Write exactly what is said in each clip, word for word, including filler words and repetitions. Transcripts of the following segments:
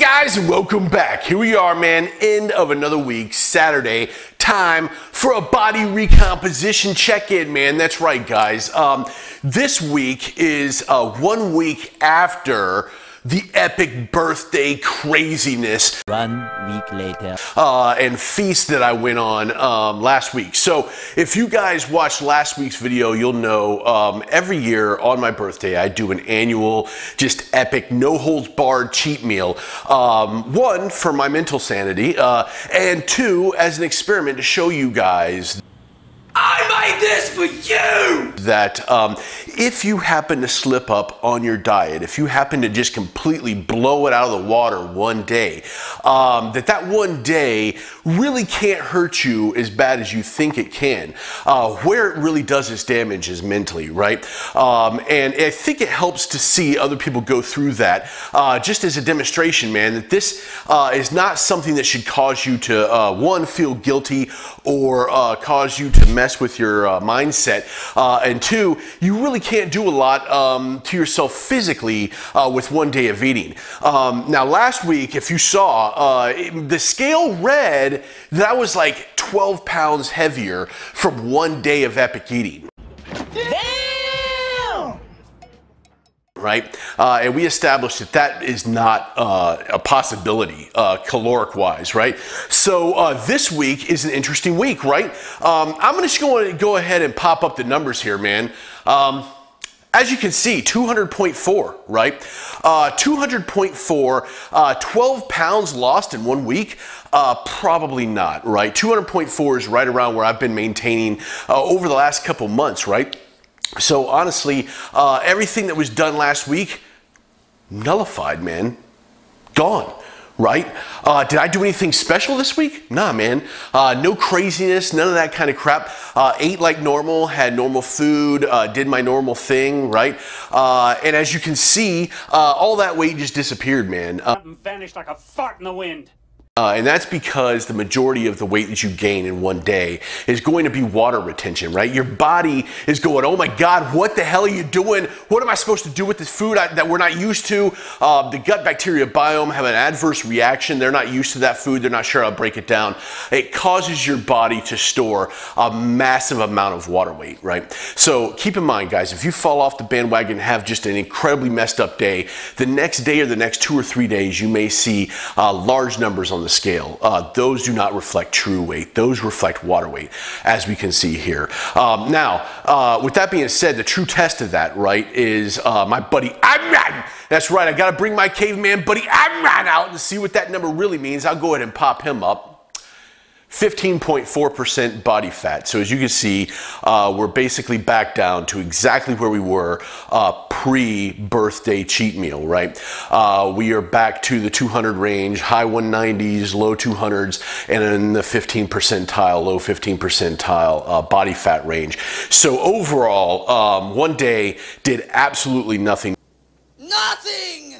guys, welcome back. Here we are, man, end of another week, Saturday. Time for a body recomposition check-in, man. That's right, guys. Um, this week is uh, one week after the epic birthday craziness. One week later. Uh, and feast that I went on um, last week. So if you guys watched last week's video, you'll know um, every year on my birthday, I do an annual, just epic, no holds barred cheat meal. Um, one, for my mental sanity, uh, and two, as an experiment to show you guys I made this for you! That um, if you happen to slip up on your diet, if you happen to just completely blow it out of the water one day, um, that that one day really can't hurt you as bad as you think it can. Uh, where it really does its damage is mentally, right? Um, and I think it helps to see other people go through that, uh, just as a demonstration, man, that this uh, is not something that should cause you to, uh, one, feel guilty or uh, cause you to mess with your uh, mindset, uh, and two, you really can't do a lot um, to yourself physically uh, with one day of eating. Um, now last week, if you saw, uh, it, the scale read that I was like twelve pounds heavier from one day of epic eating. Right? Uh, and we established that that is not uh, a possibility, uh, caloric-wise, right? So uh, this week is an interesting week, right? Um, I'm going to go ahead and pop up the numbers here, man. Um, As you can see, two hundred point four, right? Uh, two hundred point four, uh, twelve pounds lost in one week? Uh, probably not, right? two hundred point four is right around where I've been maintaining uh, over the last couple months, right? So honestly, uh, everything that was done last week, nullified, man, gone, right? Uh, did I do anything special this week? Nah, man, uh, no craziness, none of that kind of crap. Uh, ate like normal, had normal food, uh, did my normal thing, right? Uh, and as you can see, uh, all that weight just disappeared, man. Uh, vanished like a fart in the wind. Uh, and that's because the majority of the weight that you gain in one day is going to be water retention, right? Your body is going, oh my God, what the hell are you doing? What am I supposed to do with this food I, that we're not used to? Uh, the gut bacteria biome have an adverse reaction. They're not used to that food. They're not sure how to break it down. It causes your body to store a massive amount of water weight, right? So keep in mind, guys, if you fall off the bandwagon and have just an incredibly messed up day, the next day or the next two or three days, you may see uh, large numbers on the scale. Uh, those do not reflect true weight. Those reflect water weight, as we can see here. Um, now, uh, with that being said, the true test of that, right, is uh, my buddy Imran. That's right. I got to bring my caveman buddy Imran out and see what that number really means. I'll go ahead and pop him up. fifteen point four percent body fat. So as you can see, uh, we're basically back down to exactly where we were uh, pre-birthday cheat meal, right? Uh, we are back to the two hundred range, high one nineties, low two hundreds, and in the fifteen percentile, low fifteen percentile uh, body fat range. So overall, um, one day did absolutely nothing. Nothing!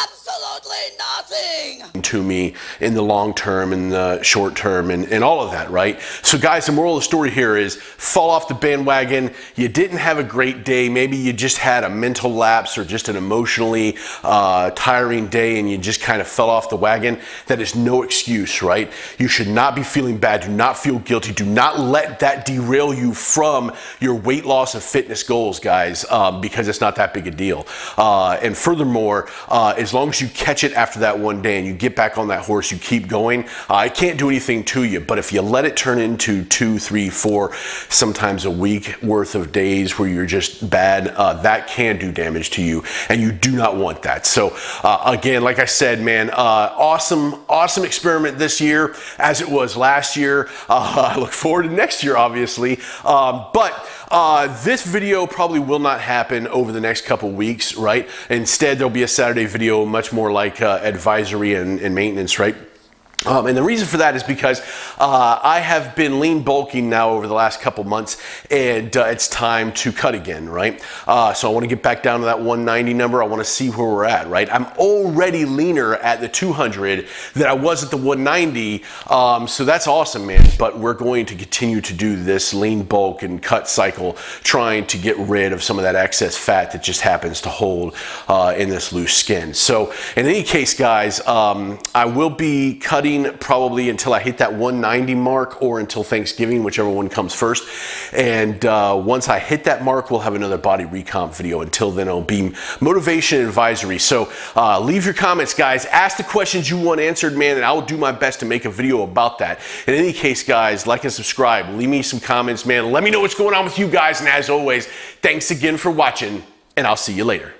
Absolutely nothing to me in the long term, in the short term, and, and all of that, right? So guys, the moral of the story here is fall off the bandwagon. You didn't have a great day. Maybe you just had a mental lapse or just an emotionally uh, tiring day and you just kind of fell off the wagon. That is no excuse, right? You should not be feeling bad. Do not feel guilty. Do not let that derail you from your weight loss and fitness goals, guys, um, because it's not that big a deal. Uh, and furthermore, uh, Uh, as long as you catch it after that one day and you get back on that horse, you keep going. Uh, I can't do anything to you, but if you let it turn into two, three, four, sometimes a week worth of days where you're just bad, uh, that can do damage to you, and you do not want that. So uh, again, like I said, man, uh, awesome, awesome experiment this year as it was last year. Uh, I look forward to next year, obviously, um, but uh, this video probably will not happen over the next couple weeks, right? Instead, there'll be a Saturday video video, much more like uh, advisory and, and maintenance, right? Um, and the reason for that is because uh, I have been lean bulking now over the last couple months, and uh, it's time to cut again, right? Uh, so I want to get back down to that one ninety number. I want to see where we're at, right? I'm already leaner at the two hundred than I was at the one ninety, um, so that's awesome, man. But we're going to continue to do this lean bulk and cut cycle, trying to get rid of some of that excess fat that just happens to hold uh, in this loose skin. So in any case, guys, um, I will be cutting probably until I hit that one ninety mark or until Thanksgiving, whichever one comes first. And uh, once I hit that mark, we'll have another body recomp video. Until then, it'll be motivation advisory. So uh, leave your comments, guys. Ask the questions you want answered, man, and I'll do my best to make a video about that. In any case, guys, like and subscribe. Leave me some comments, man. Let me know what's going on with you guys. And as always, thanks again for watching, and I'll see you later.